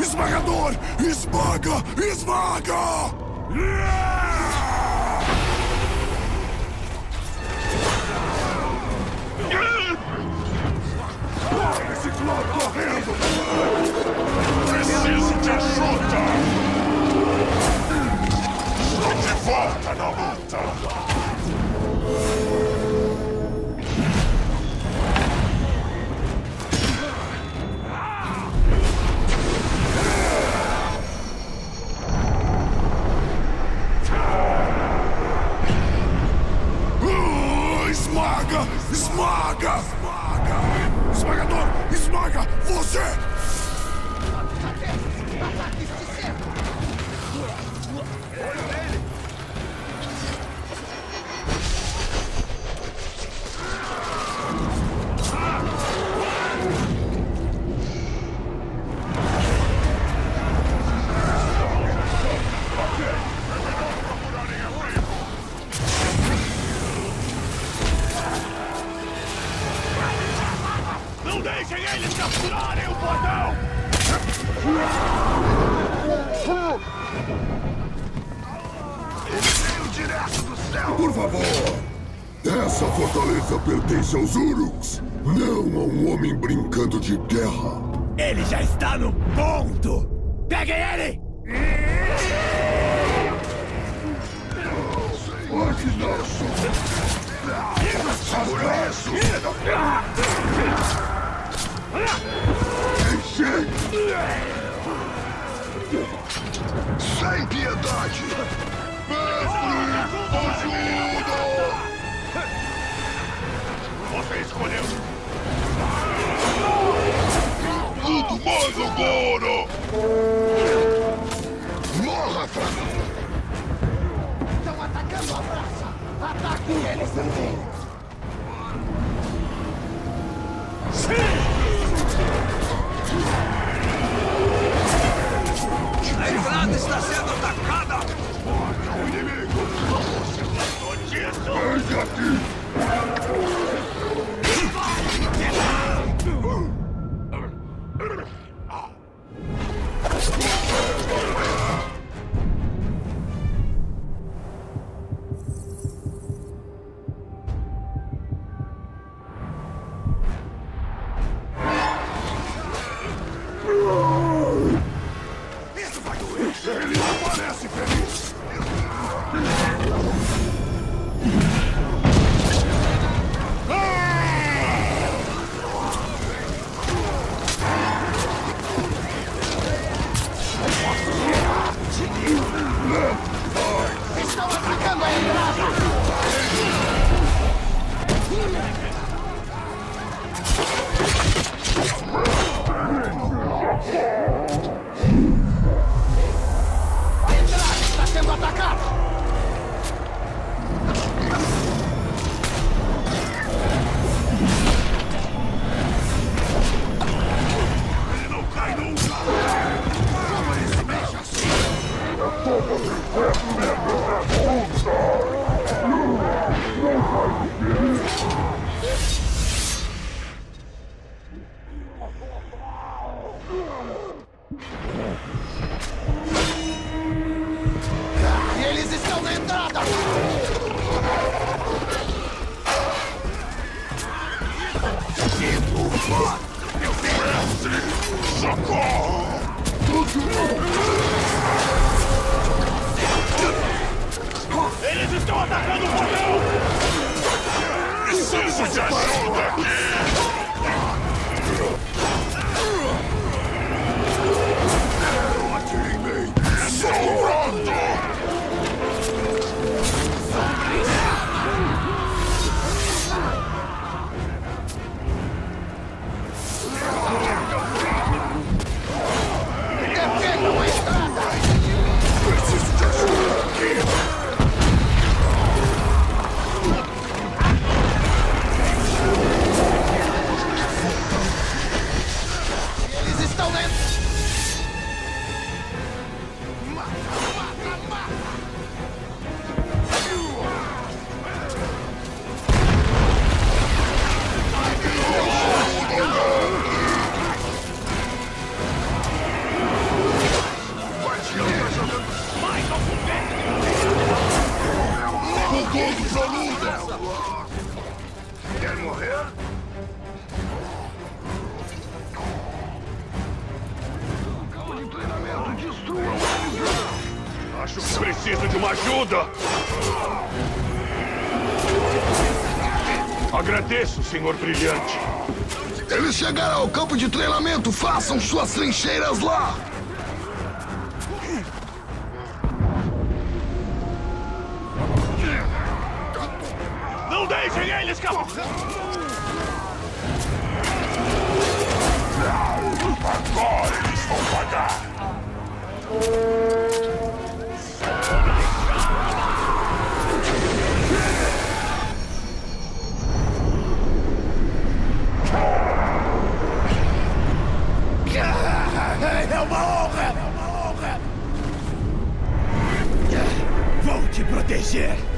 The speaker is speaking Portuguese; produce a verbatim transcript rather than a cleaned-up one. Esmagador! Esmaga! Esmaga! Corre, esse clone correndo! Preciso de ajuda! Estou de volta na luta! Esmaga! Esmaga! Esmaga! Esmagador! Esmaga! Você! Ataque! Deixem eles capturarem o portão! Ele veio direto do céu! Por favor! Essa fortaleza pertence aos Uruks, não a um homem brincando de guerra! Ele já está no ponto! Peguem ele! Hoje nosso! Sem piedade! Mestre, ajuda! Você escolheu! Tudo mais agora! Morra, Franco! Estão atacando a praça! Ataquem eles também! Sim! A entrada está sendo atacada! Olha o inimigo! Você gostou disso? Vem aqui! Ele não parece feliz! Estão atacando a entrada! Eles estão na entrada! Meu mestre! Socorro! Eles estão atacando o portão! Preciso de ajuda aqui! Preciso de ajuda aqui! morrer. De treinamento, destrua. Acho que preciso de uma ajuda. Agradeço, Senhor Brilhante. Eles chegaram ao campo de treinamento. Façam suas trincheiras lá. Não deixem eles cavar. Agora eles vão pagar. É uma honra! É uma honra! Vou te proteger!